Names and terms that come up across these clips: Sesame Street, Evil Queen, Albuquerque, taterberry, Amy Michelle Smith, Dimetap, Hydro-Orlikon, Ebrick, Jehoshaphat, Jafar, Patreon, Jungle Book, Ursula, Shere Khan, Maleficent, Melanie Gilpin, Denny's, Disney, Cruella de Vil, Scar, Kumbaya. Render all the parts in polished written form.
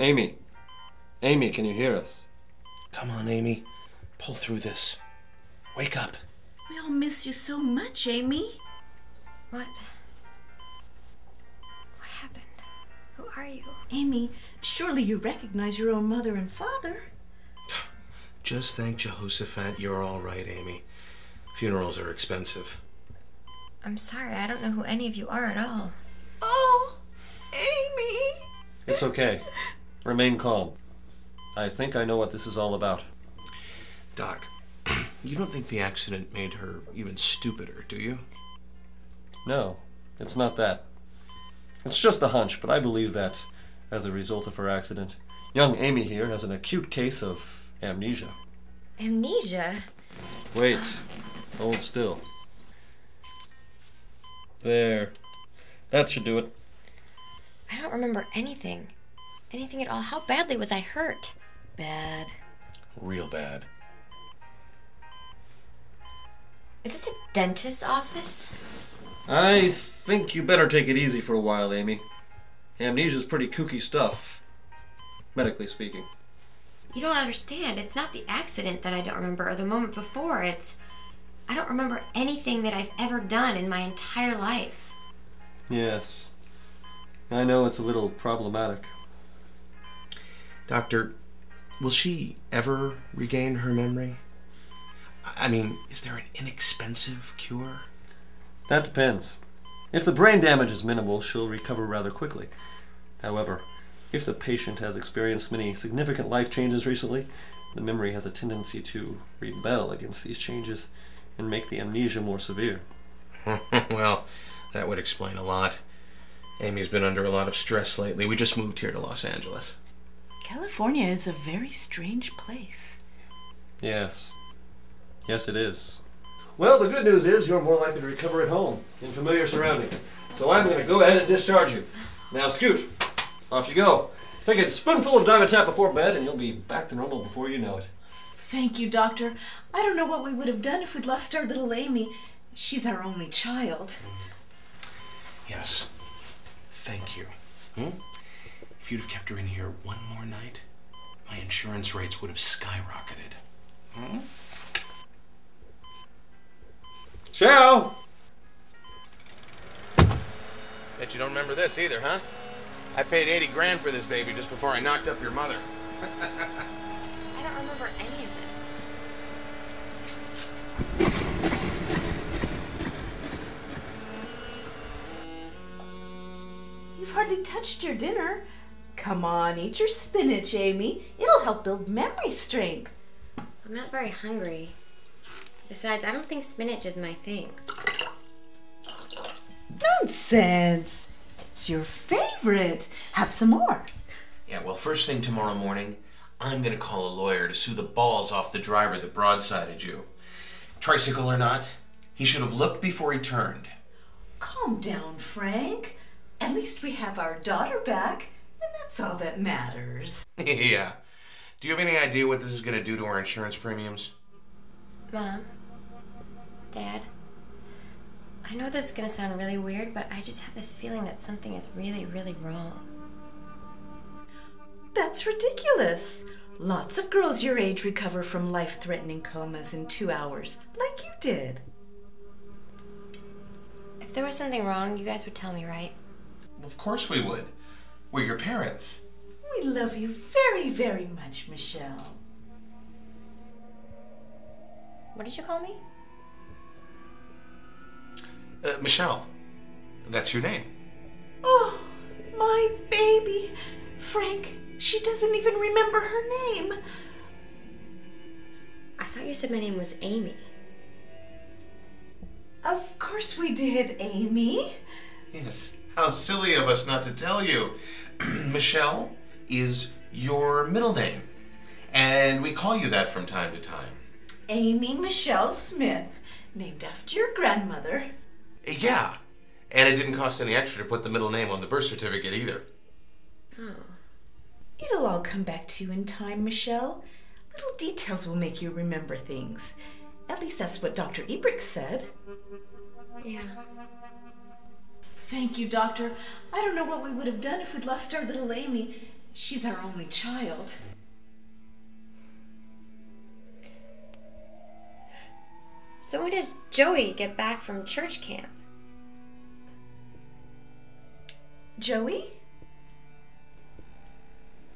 Amy. Amy, can you hear us? Come on, Amy. Pull through this. Wake up. We all miss you so much, Amy. What? What happened? Who are you? Amy, surely you recognize your own mother and father. Just thank Jehoshaphat you're all right, Amy. Funerals are expensive. I'm sorry, I don't know who any of you are at all. Oh, Amy! It's okay. Remain calm. I think I know what this is all about. Doc, you don't think the accident made her even stupider, do you? No, it's not that. It's just a hunch, but I believe that, as a result of her accident, young Amy here has an acute case of amnesia. Amnesia? Wait. Hold still. There. That should do it. I don't remember anything. Anything at all. How badly was I hurt? Bad. Real bad. Is this a dentist's office? I think you better take it easy for a while, Amy. Amnesia's pretty kooky stuff, medically speaking. You don't understand. It's not the accident that I don't remember or the moment before. It's... I don't remember anything that I've ever done in my entire life. Yes. I know it's a little problematic. Doctor, will she ever regain her memory? I mean, is there an inexpensive cure? That depends. If the brain damage is minimal, she'll recover rather quickly. However, if the patient has experienced many significant life changes recently, the memory has a tendency to rebel against these changes and make the amnesia more severe. Well, that would explain a lot. Amy's been under a lot of stress lately. We just moved here to Los Angeles. California is a very strange place. Yes. Yes, it is. Well, the good news is you're more likely to recover at home, in familiar surroundings. So I'm going to go ahead and discharge you. Now, scoot. Off you go. Take a spoonful of Dimetap before bed, and you'll be back to normal before you know it. Thank you, Doctor. I don't know what we would have done if we'd lost our little Amy. She's our only child. Yes. Thank you. If you'd have kept her in here one more night, my insurance rates would have skyrocketed. Ciao! Bet you don't remember this either, huh? I paid 80 grand for this baby just before I knocked up your mother. I don't remember any of this. You've hardly touched your dinner. Come on, eat your spinach, Amy. It'll help build memory strength. I'm not very hungry. Besides, I don't think spinach is my thing. Nonsense. It's your favorite. Have some more. Yeah, well, first thing tomorrow morning, I'm gonna call a lawyer to sue the balls off the driver that broadsided you. Tricycle or not, he should have looked before he turned. Calm down, Frank. At least we have our daughter back, and that's all that matters. Yeah. Do you have any idea what this is gonna do to our insurance premiums? Mom, Dad, I know this is gonna sound really weird, but I just have this feeling that something is really, really wrong. That's ridiculous. Lots of girls your age recover from life-threatening comas in 2 hours, like you did. If there was something wrong, you guys would tell me, right? Of course we would. We're your parents. We love you very, very much, Michelle. What did you call me? Michelle. That's your name. Oh, my baby. Frank, she doesn't even remember her name. I thought you said my name was Amy. Of course we did, Amy. Yes, how silly of us not to tell you. Michelle is your middle name, and we call you that from time to time. Amy Michelle Smith, named after your grandmother. Yeah, and it didn't cost any extra to put the middle name on the birth certificate either. Oh. It'll all come back to you in time, Michelle. Little details will make you remember things. At least that's what Dr. Ebrick said. Yeah. Thank you, Doctor. I don't know what we would have done if we'd lost our little Amy. She's our only child. So when does Joey get back from church camp? Joey?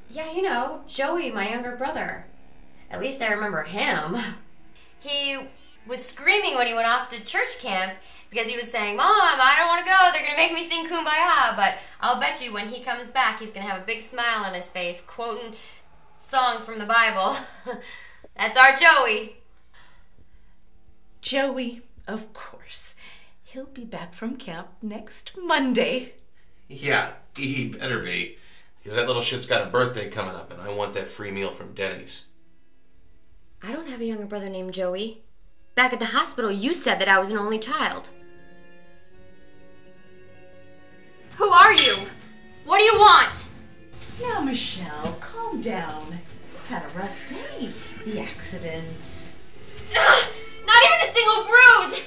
Yeah, you know, Joey, my younger brother. At least I remember him. He was screaming when he went off to church camp because he was saying, Mom, I don't want to go. They're going to make me sing Kumbaya. But I'll bet you when he comes back, he's going to have a big smile on his face, quoting songs from the Bible. That's our Joey. Joey, of course. He'll be back from camp next Monday. Yeah, he better be. Because that little shit's got a birthday coming up, and I want that free meal from Denny's. I don't have a younger brother named Joey. Back at the hospital, you said that I was an only child. Who are you? What do you want? Now, Michelle, calm down. You've had a rough day. The accident. Ugh, not even a single bruise!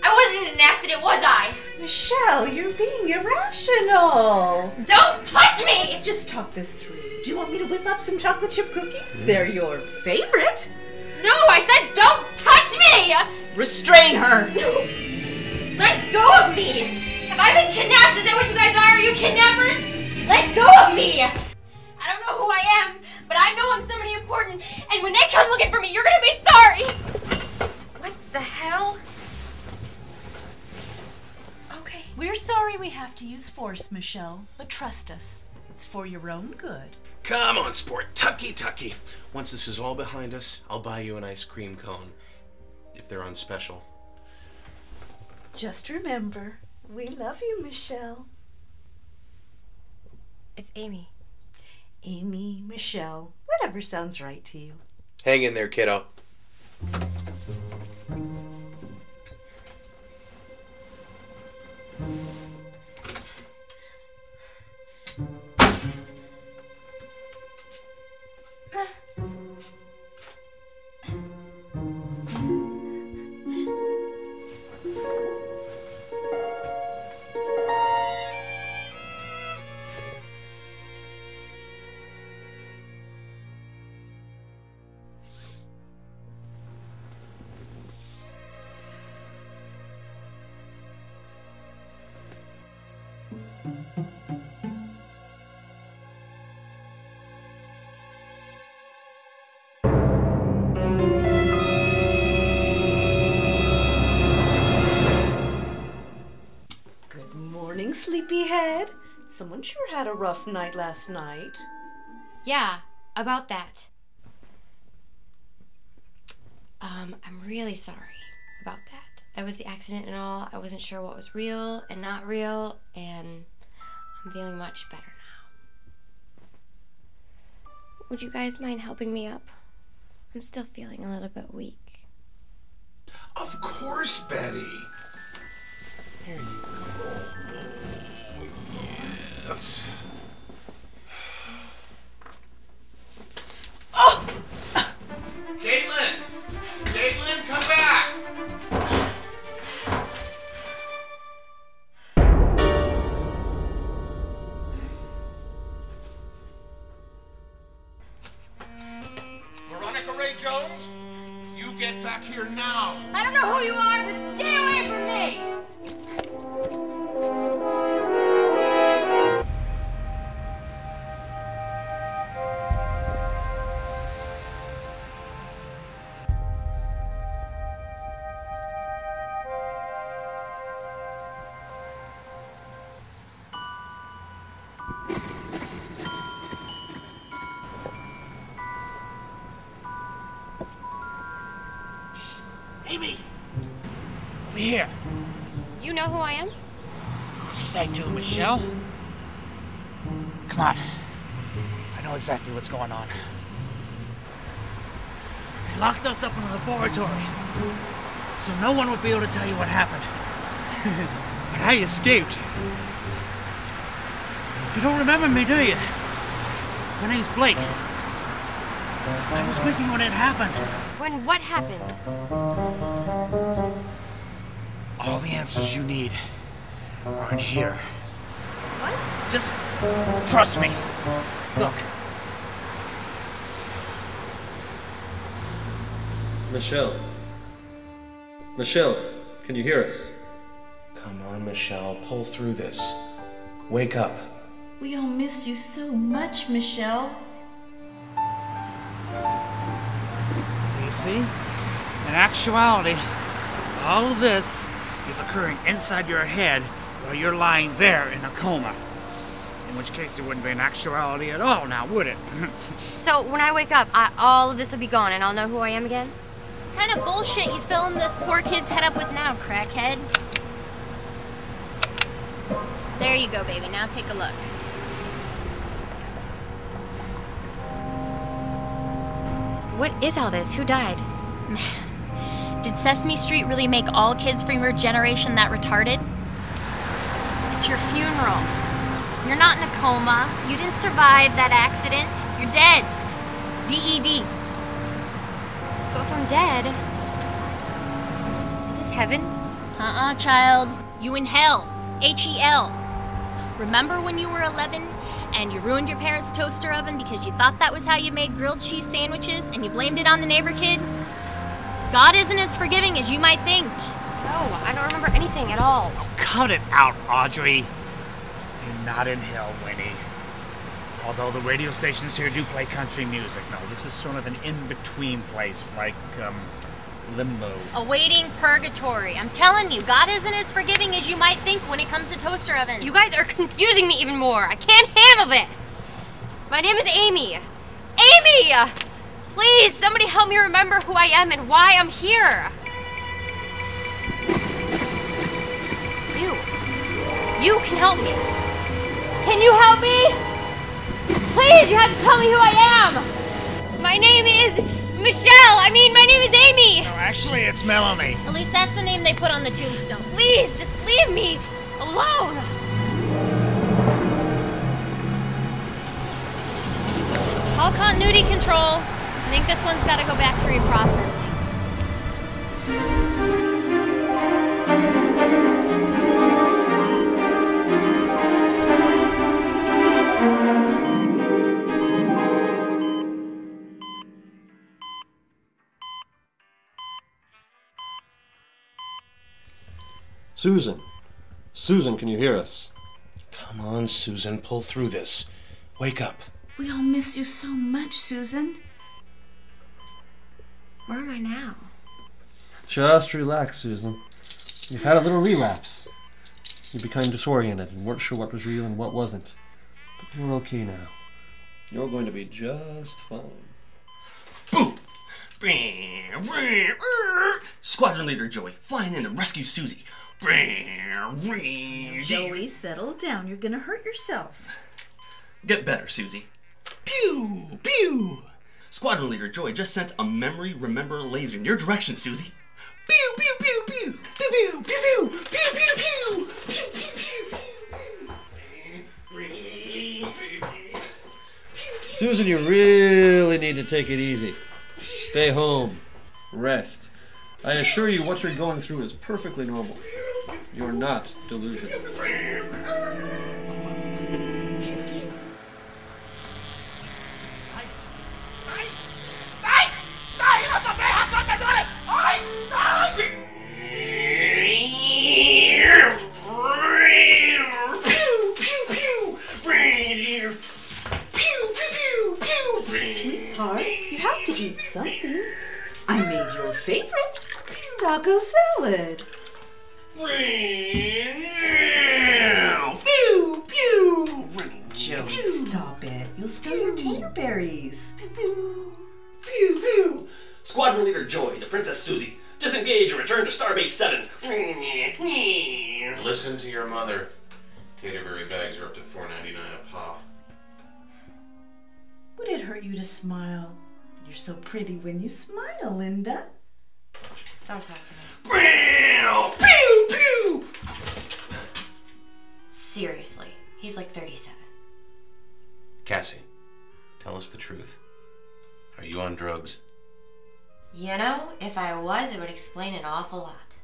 I wasn't in an accident, was I? Michelle, you're being irrational. Don't touch me! Let's just talk this through. Do you want me to whip up some chocolate chip cookies? They're your favorite. No, I said don't touch me! Restrain her. No. Let go of me. Have I been kidnapped? Is that what you guys are? Are you kidnappers? Let go of me. I don't know who I am, but I know I'm somebody important. And when they come looking for me, you're gonna be sorry. What the hell? We're sorry we have to use force, Michelle, but trust us, it's for your own good. Come on, sport. Tucky, tucky. Once this is all behind us, I'll buy you an ice cream cone, if they're on special. Just remember, we love you, Michelle. It's Amy. Amy, Michelle, whatever sounds right to you. Hang in there, kiddo. Good morning, sleepyhead. Someone sure had a rough night last night. Yeah, about that. I'm really sorry about that. It was the accident and all. I wasn't sure what was real and not real, and I'm feeling much better now. Would you guys mind helping me up? I'm still feeling a little bit weak. Of course, Betty. Here you go. Yes. Oh! Caitlin! Caitlin, come back! Amy! Over here! You know who I am? Yes, I do, Michelle. Come on. I know exactly what's going on. They locked us up in a laboratory, so no one would be able to tell you what happened. But I escaped. You don't remember me, do you? My name's Blake. I was with you when it happened. When what happened? All the answers you need are in here. What? Just trust me. Look. Michelle. Michelle, can you hear us? Come on, Michelle, pull through this. Wake up. We all miss you so much, Michelle. So you see, in actuality, all of this is occurring inside your head while you're lying there in a coma. In which case it wouldn't be an actuality at all now, would it? So when I wake up, all of this will be gone and I'll know who I am again? What kind of bullshit you filling this poor kid's head up with now, crackhead? There you go, baby. Now take a look. What is all this? Who died? Man, did Sesame Street really make all kids from your generation that retarded? It's your funeral. You're not in a coma. You didn't survive that accident. You're dead. DED. So if I'm dead, is this heaven? Uh-uh, child. You in hell. H-E-L. Remember when you were 11 and you ruined your parents' toaster oven because you thought that was how you made grilled cheese sandwiches and you blamed it on the neighbor kid? God isn't as forgiving as you might think. No, I don't remember anything at all. Oh, cut it out, Audrey. You're not in hell, Winnie. Although the radio stations here do play country music. No, this is sort of an in-between place, like, limbo. Awaiting purgatory. I'm telling you, God isn't as forgiving as you might think when it comes to toaster ovens. You guys are confusing me even more. I can't handle this. My name is Amy. Amy! Please, somebody help me remember who I am and why I'm here. You can help me. Can you help me? Please, you have to tell me who I am! My name is Michelle! My name is Amy! No, actually, it's Melanie. At least that's the name they put on the tombstone. Please, just leave me alone! Call continuity control. I think this one's gotta go back for reprocessing. Susan! Susan, can you hear us? Come on, Susan, pull through this. Wake up. We all miss you so much, Susan. Where am I now? Just relax, Susan. You've had a little relapse. You became disoriented and weren't sure what was real and what wasn't. But you're okay now. You're going to be just fine. Boom! Squadron leader Joey, flying in to rescue Susie. Joey, settle down. You're gonna hurt yourself. Get better, Susie. Pew! Pew! Squadron leader Joey just sent a memory remember laser in your direction, Susie. Pew! Pew! Pew! Pew! Pew! Pew! Pew! Pew! Pew! Pew! Pew! Pew! Pew! Susan, you really need to take it easy. Stay home. Rest. I assure you what you're going through is perfectly normal. You're not delusional. Sweetheart, you have to eat something. I made your favorite taco salad. Pew, pew. Joey, stop it. You'll spill your taterberries. Pew, pew, pew. Squadron leader Joey to Princess Susie. Disengage and return to Starbase 7. Listen to your mother. Taterberry bags are up to $4.99 a pop. Would it hurt you to smile? You're so pretty when you smile, Linda. Don't talk to me. Pew, pew! Seriously, he's like 37. Cassie, tell us the truth. Are you on drugs? You know, if I was, it would explain an awful lot.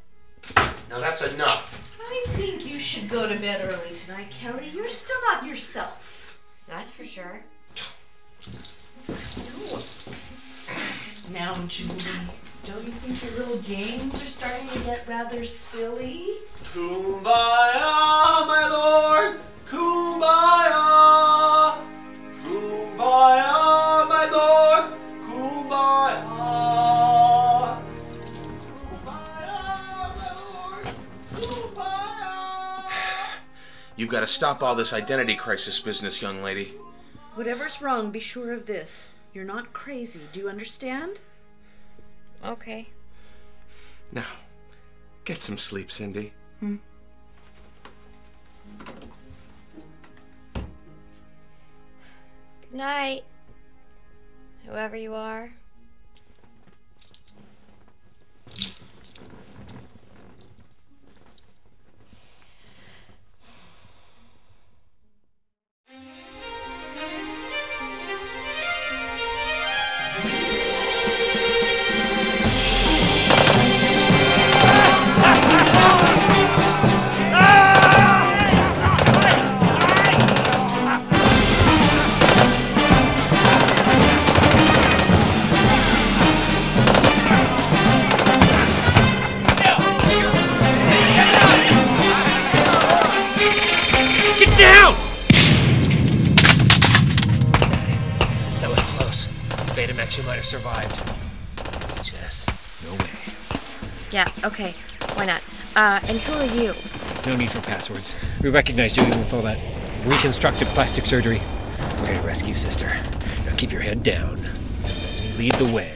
Now that's enough. I think you should go to bed early tonight, Kelly. You're still not yourself. That's for sure. No. Now, Julie. Don't you think your little games are starting to get rather silly? Kumbaya, my lord! Kumbaya! Kumbaya, my lord! Kumbaya! Kumbaya, my lord! Kumbaya! You've got to stop all this identity crisis business, young lady. Whatever's wrong, be sure of this. You're not crazy, do you understand? Okay. Now, get some sleep, Cindy. Hmm? Good night, whoever you are. She might have survived. Jess, no way. Yeah, okay. Why not? And who are you? No need for passwords. We recognize you even with all that reconstructive plastic surgery. We're here to rescue sister. Now keep your head down. Lead the way.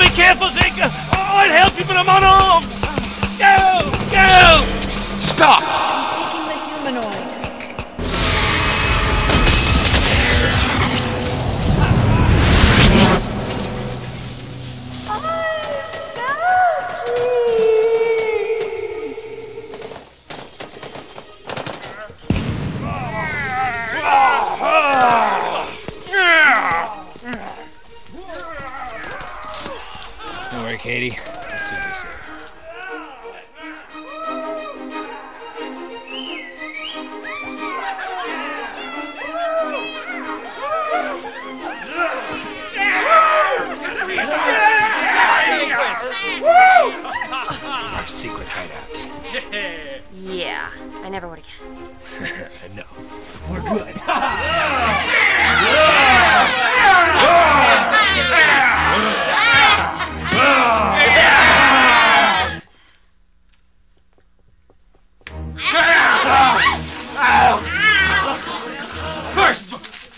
Be careful, Zika! Oh, I'd help you, but I'm unarmed! Go! Go! Stop! I'm seeking the humanoid. Katie, I'll soon be safe. Our secret hideout. Yeah, I never would have guessed. No, we're good.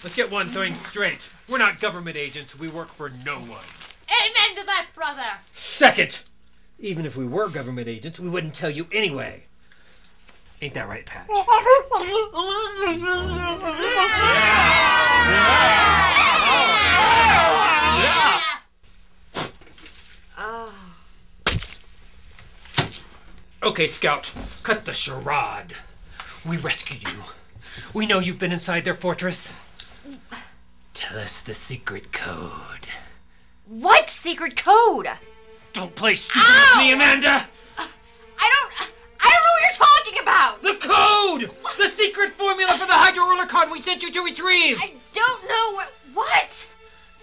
Let's get one thing straight. We're not government agents. We work for no one. Amen to that, brother. Second, even if we were government agents, we wouldn't tell you anyway. Ain't that right, Patch? Okay, Scout, cut the charade. We rescued you. We know you've been inside their fortress. Tell us the secret code. What secret code? Don't play stupid with me, Amanda! I don't know what you're talking about! The code! What? The secret formula for the Hydro-Orlikon we sent you to retrieve! I don't know what?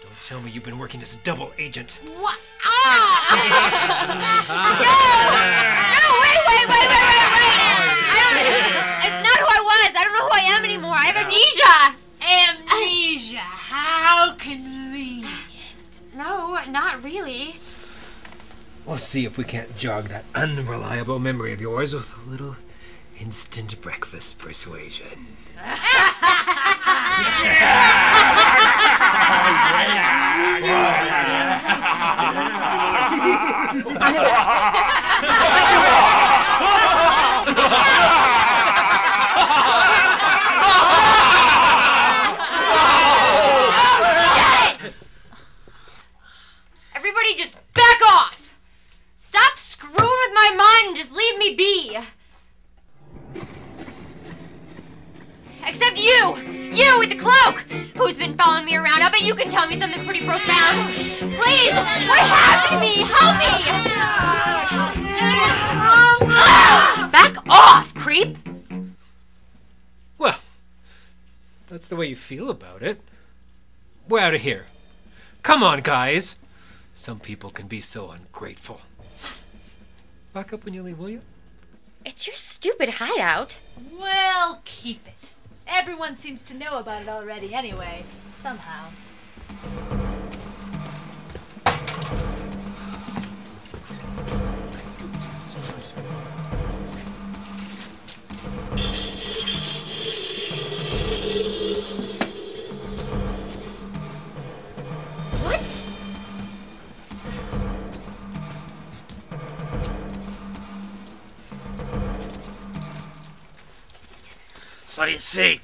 Don't tell me you've been working as a double agent. What? No! No, wait! It's not who I was! I don't know who I am anymore! I have amnesia! Amnesia, how convenient. No, not really. We'll see if we can't jog that unreliable memory of yours with a little instant breakfast persuasion. Just back off! Stop screwing with my mind and just leave me be! Except you! You with the cloak! Who's been following me around. I bet you can tell me something pretty profound. Please! What happened to me? Help me! Back off, creep! Well, that's the way you feel about it. We're out of here. Come on, guys! Some people can be so ungrateful. Back up when you leave, will you? It's your stupid hideout. Well, keep it. Everyone seems to know about it already anyway, somehow. So you see,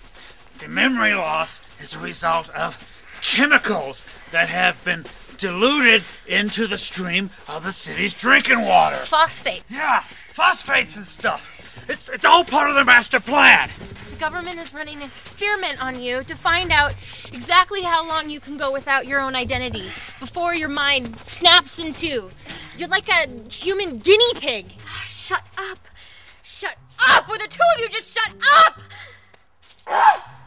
the memory loss is a result of chemicals that have been diluted into the stream of the city's drinking water. Phosphate. Yeah, phosphates and stuff. It's all part of their master plan. The government is running an experiment on you to find out exactly how long you can go without your own identity before your mind snaps in two. You're like a human guinea pig. Shut up. Shut up! Or the two of you just shut up!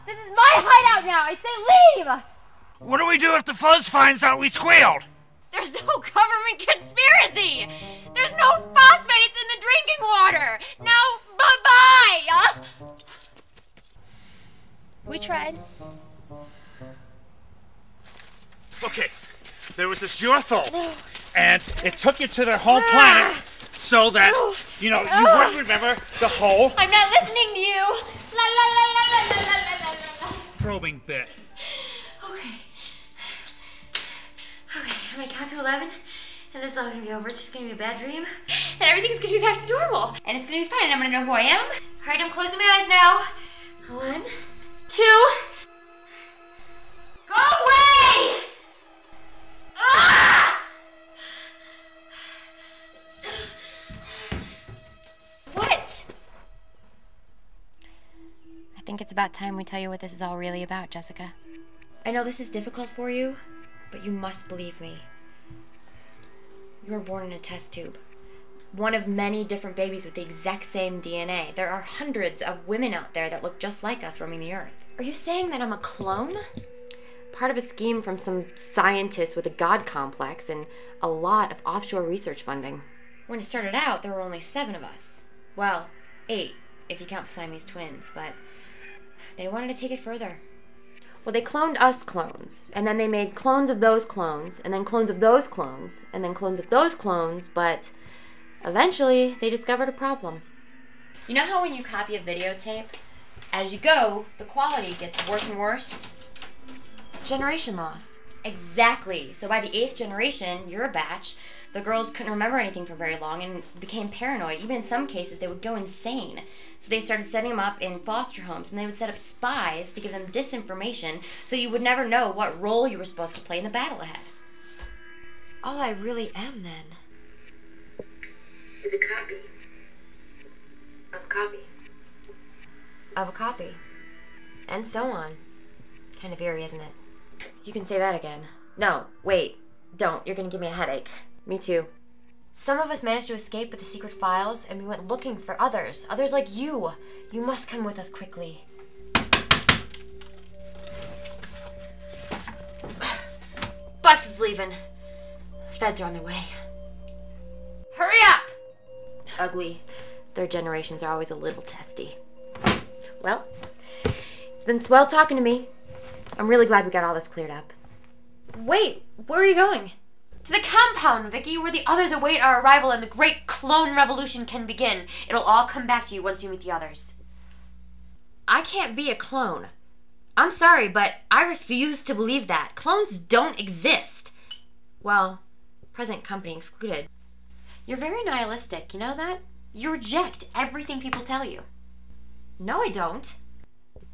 This is my hideout now! I say leave! What do we do if the fuzz finds out we squealed? There's no government conspiracy! There's no phosphates in the drinking water! Now, bye-bye! We tried. Okay, there was this UFO, and it took you to their home planet so that, you know, you wouldn't remember the whole... I'm not listening to you! La la la la la la la la la la. Probing bit. Okay. Okay, I'm gonna count to 11, and this is all gonna be over. It's just gonna be a bad dream, and everything's gonna be back to normal. And it's gonna be fine, and I'm gonna know who I am. All right, I'm closing my eyes now. 1, 2... Go away! Ah! I think it's about time we tell you what this is all really about, Jessica. I know this is difficult for you, but you must believe me. You were born in a test tube. One of many different babies with the exact same DNA. There are hundreds of women out there that look just like us roaming the earth. Are you saying that I'm a clone? Part of a scheme from some scientist with a god complex and a lot of offshore research funding. When it started out, there were only 7 of us. Well, 8, if you count the Siamese twins, but... they wanted to take it further. Well, they cloned us clones, and then they made clones of those clones, and then clones of those clones, and then clones of those clones, but eventually they discovered a problem. You know how when you copy a videotape, as you go, the quality gets worse and worse? Generation loss. Exactly. So by the 8th generation, you're a batch. The girls couldn't remember anything for very long and became paranoid. Even in some cases, they would go insane. So they started setting them up in foster homes, and they would set up spies to give them disinformation so you would never know what role you were supposed to play in the battle ahead. All I really am, then, is a copy. Of a copy. Of a copy. And so on. Kind of eerie, isn't it? You can say that again. No, wait. Don't. You're gonna give me a headache. Me too. Some of us managed to escape with the secret files, and we went looking for others. Others like you. You must come with us quickly. Bus is leaving. Feds are on their way. Hurry up! Ugly. Their generations are always a little testy. Well, it's been swell talking to me. I'm really glad we got all this cleared up. Wait, where are you going? To the compound, Vicky, where the others await our arrival and the great clone revolution can begin. It'll all come back to you once you meet the others. I can't be a clone. I'm sorry, but I refuse to believe that. Clones don't exist. Well, present company excluded. You're very nihilistic, you know that? You reject everything people tell you. No, I don't.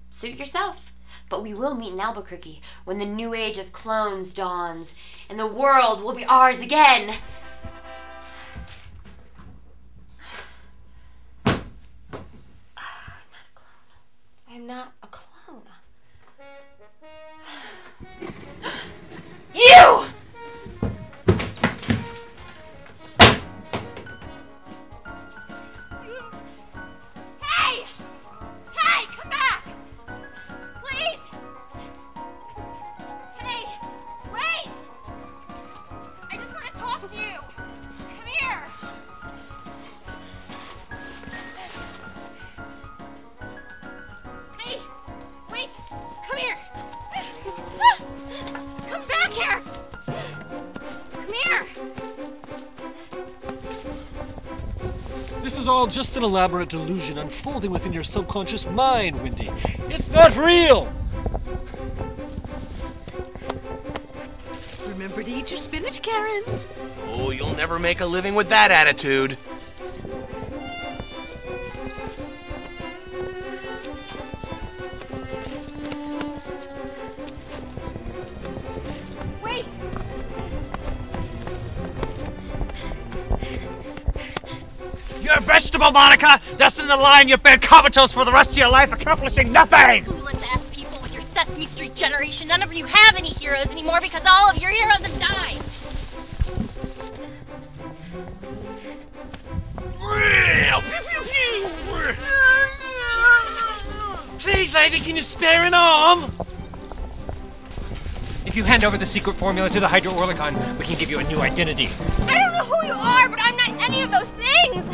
Suit yourself. But we will meet in Albuquerque when the new age of clones dawns, and the world will be ours again. I'm not a clone. I'm not a clone. You! This is all just an elaborate delusion unfolding within your subconscious mind, Wendy. It's not real! Remember to eat your spinach, Karen. Oh, you'll never make a living with that attitude. You're a vegetable, Monica! Destined to lie in your bed comatose for the rest of your life, accomplishing nothing! Clueless ass people with your Sesame Street generation, none of you have any heroes anymore because all of your heroes have died! Please, lady, can you spare an arm? If you hand over the secret formula to the Hydro-Orlikon, we can give you a new identity. I don't know who you are, but I'm not any of those things!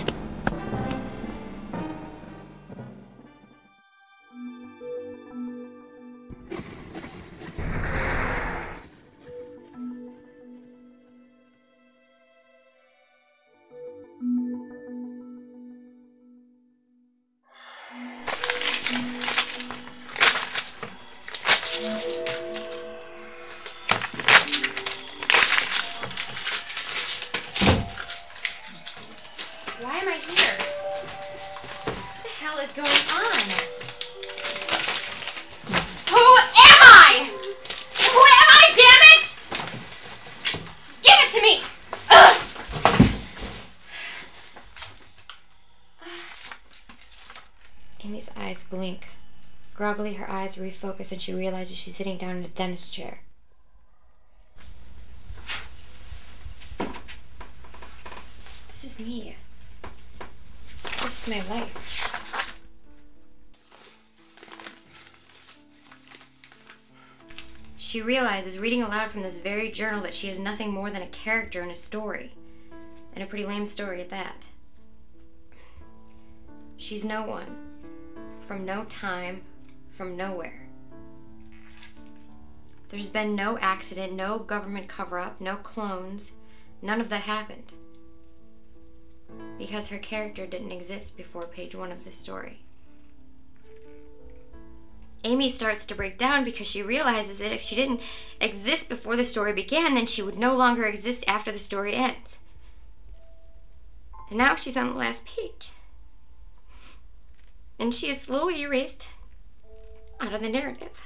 Why am I here? What the hell is going on? Who am I? Who am I, damn it? Give it to me! Ugh. Amy's eyes blink. Groggily, her eyes refocus and she realizes she's sitting down in a dentist chair. This is me. This is my life. She realizes, reading aloud from this very journal, that she is nothing more than a character in a story, and a pretty lame story at that. She's no one, from no time, from nowhere. There's been no accident, no government cover-up, no clones, none of that happened. Because her character didn't exist before page one of this story. Amy starts to break down because she realizes that if she didn't exist before the story began, then she would no longer exist after the story ends. And now she's on the last page. And she is slowly erased out of the narrative.